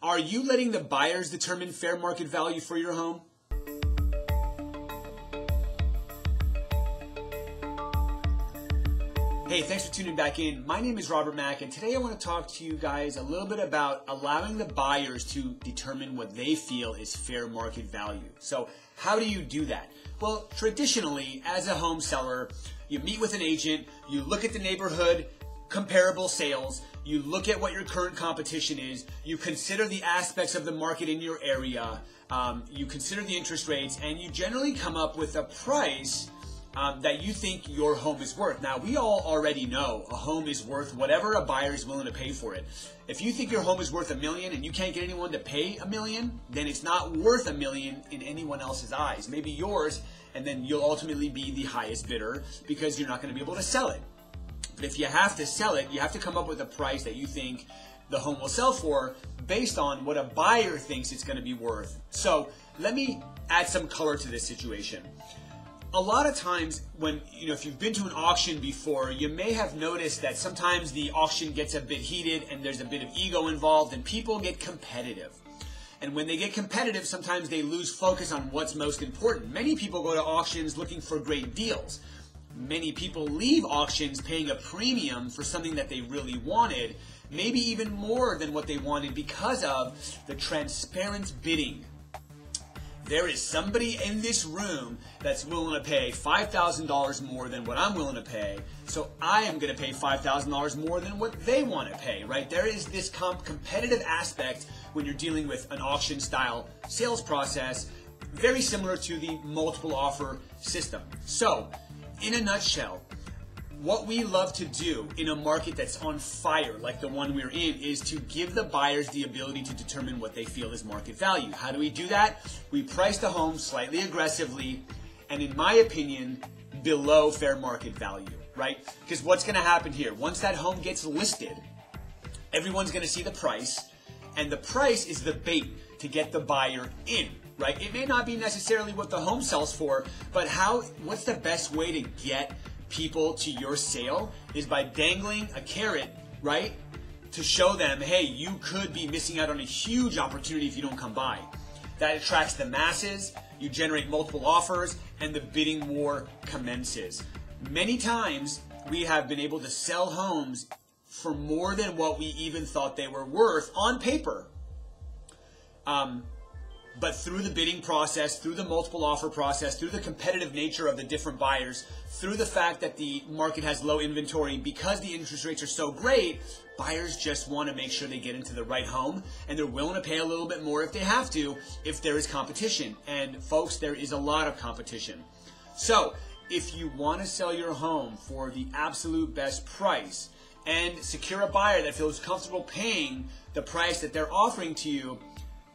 Are you letting the buyers determine fair market value for your home? Hey, thanks for tuning back in. My name is Robert Mack, and today I want to talk to you guys a little bit about allowing the buyers to determine what they feel is fair market value. So how do you do that? Well, traditionally, as a home seller, you meet with an agent, you look at the neighborhood comparable sales, you look at what your current competition is, you consider the aspects of the market in your area, you consider the interest rates, and you generally come up with a price that you think your home is worth. Now, we all already know a home is worth whatever a buyer is willing to pay for it. If you think your home is worth $1 million and you can't get anyone to pay $1 million, then it's not worth $1 million in anyone else's eyes, maybe yours, and then you'll ultimately be the highest bidder because you're not going to be able to sell it. But if you have to sell it, you have to come up with a price that you think the home will sell for based on what a buyer thinks it's going to be worth. So let me add some color to this situation. A lot of times when, if you've been to an auction before, you may have noticed that sometimes the auction gets a bit heated and there's a bit of ego involved and people get competitive. And when they get competitive, sometimes they lose focus on what's most important. Many people go to auctions looking for great deals. Many people leave auctions paying a premium for something that they really wanted, maybe even more than what they wanted because of the transparent bidding. There is somebody in this room that's willing to pay $5,000 more than what I'm willing to pay, so I am going to pay $5,000 more than what they want to pay, right? There is this competitive aspect when you're dealing with an auction-style sales process, very similar to the multiple offer system. So, in a nutshell, what we love to do in a market that's on fire, like the one we're in, is to give the buyers the ability to determine what they feel is market value. How do we do that? We price the home slightly aggressively, and in my opinion, below fair market value, right? Because what's going to happen here? Once that home gets listed, everyone's going to see the price, and the price is the bait to get the buyer in. Right? It may not be necessarily what the home sells for, but what's the best way to get people to your sale is by dangling a carrot, right? To show them, hey, you could be missing out on a huge opportunity if you don't come by. That attracts the masses, you generate multiple offers, and the bidding war commences. Many times, we have been able to sell homes for more than what we even thought they were worth on paper. But through the bidding process, through the multiple offer process, through the competitive nature of the different buyers, through the fact that the market has low inventory because the interest rates are so great, buyers just want to make sure they get into the right home, and they're willing to pay a little bit more if they have to, if there is competition. And folks, there is a lot of competition. So if you want to sell your home for the absolute best price and secure a buyer that feels comfortable paying the price that they're offering to you,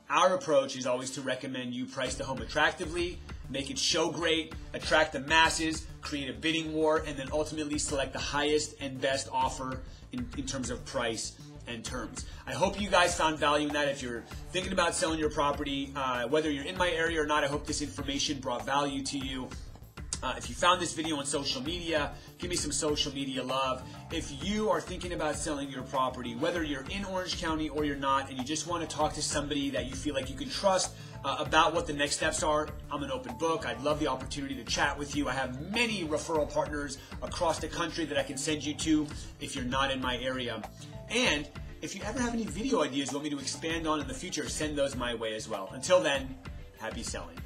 our approach is always to recommend you price the home attractively, make it show great, attract the masses, create a bidding war, and then ultimately select the highest and best offer in terms of price and terms. I hope you guys found value in that. If you're thinking about selling your property, whether you're in my area or not, I hope this information brought value to you. If you found this video on social media, give me some social media love. If you are thinking about selling your property, whether you're in Orange County or you're not, and you just want to talk to somebody that you feel like you can trust about what the next steps are, I'm an open book. I'd love the opportunity to chat with you. I have many referral partners across the country that I can send you to if you're not in my area. And if you ever have any video ideas you want me to expand on in the future, send those my way as well. Until then, happy selling.